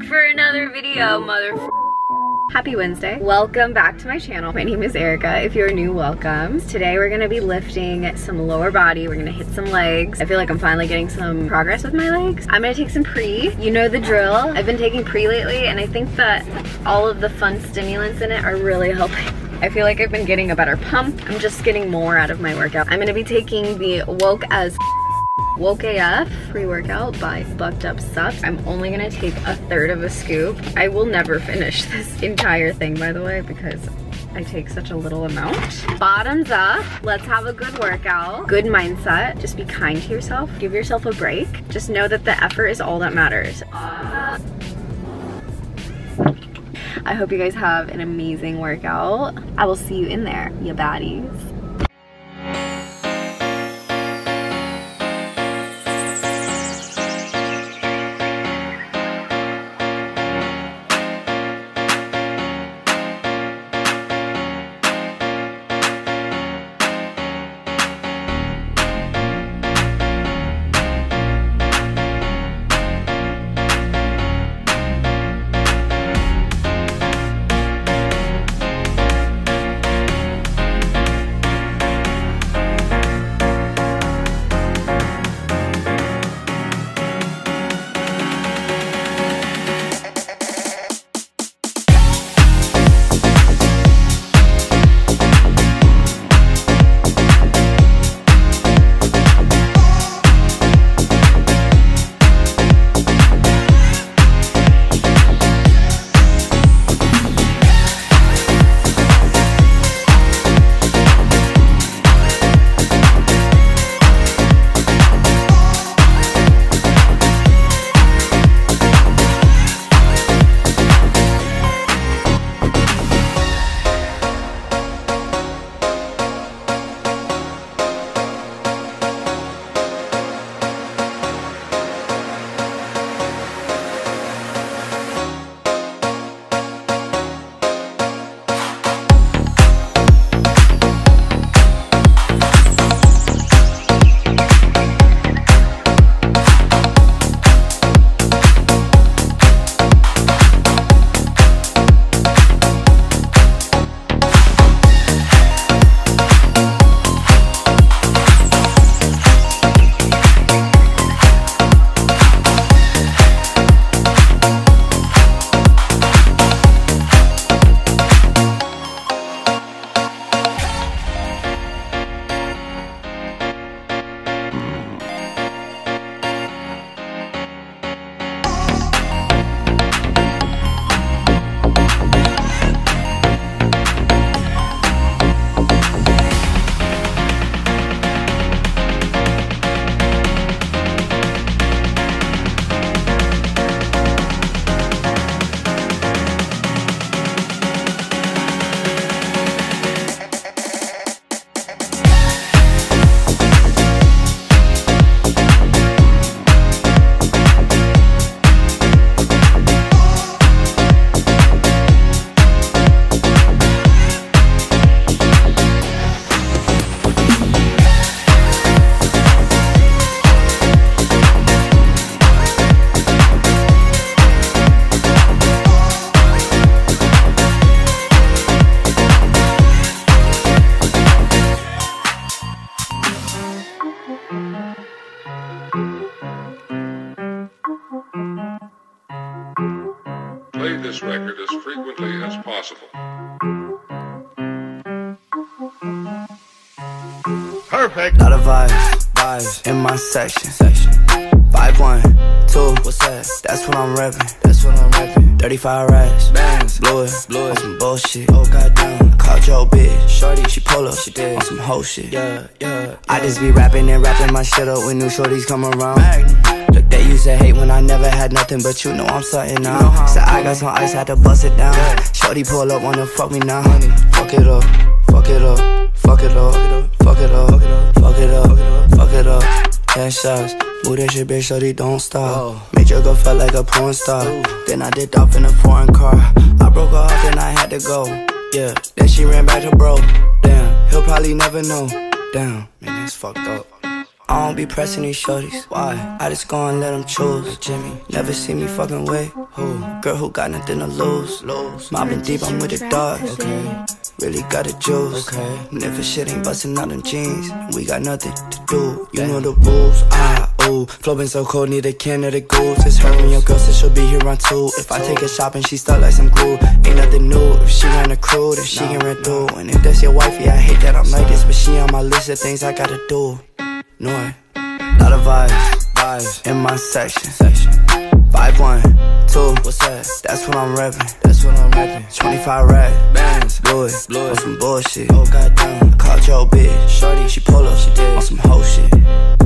back for another video, Happy Wednesday. Welcome back to my channel. My name is Erica. If you're new, welcome. Today we're gonna be lifting some lower body. We're gonna hit some legs. I feel like I'm finally getting some progress with my legs. I'm gonna take some pre. You know the drill. I've been taking pre lately and I think that all of the fun stimulants in it are really helping. I feel like I've been getting a better pump. I'm just getting more out of my workout. I'm gonna be taking the Woke AF pre-workout by Bucked Up Supps. I'm only gonna take a third of a scoop. I will never finish this entire thing, by the way, because I take such a little amount. Bottoms up, let's have a good workout. Good mindset, just be kind to yourself. Give yourself a break. Just know that the effort is all that matters. I hope you guys have an amazing workout. I will see you in there, you baddies. Play this record as frequently as possible. Perfect. Lot of vibes in my section. 512, what's that? That's what I'm reppin'. 35 racks, bangs, blew it, some bullshit. Oh goddamn, caught your bitch, shorty, she pull up, she did on some whole shit. Yeah. I just be rapping and wrapping my shit up when new shorties come around. Look, they used to hate when I never had nothing, but you know I'm something now. So I got some ice, had to bust it down. Shorty pull up, wanna fuck me now. Fuck it up. 10 shots. Ooh, that shit, bitch, shorty, don't stop. Made your girl felt like a porn star. Then I dipped off in a foreign car. I broke her off, then I had to go. Yeah, then she ran back to bro. Damn, he'll probably never know. Damn, man, it's fucked up. I don't be pressing these shorties. Why? I just go and let them choose. Jimmy, never see me fucking with who? Girl who got nothing to lose. Mobbing deep, I'm with the dogs. Okay. Really got the juice. Okay. And if a shit ain't busting out them jeans, we got nothing to do. You know the rules. Ooh, flowing so cold, need a can of the goose. It's her and your girl, so she'll be here on two. If I take her shopping, she stuck like some glue. Ain't nothing new, if she ran a crew, then she can run through. And if that's your wifey, I hate that I'm like this, but she on my list of things I gotta do. No, lot of vibes in my section. 5, 1, 2, what's that? That's what I'm reppin'. 25 racks, bands, blew it, on some bullshit. Oh goddamn, called your bitch, shorty, she pull up, she did on some hoe shit.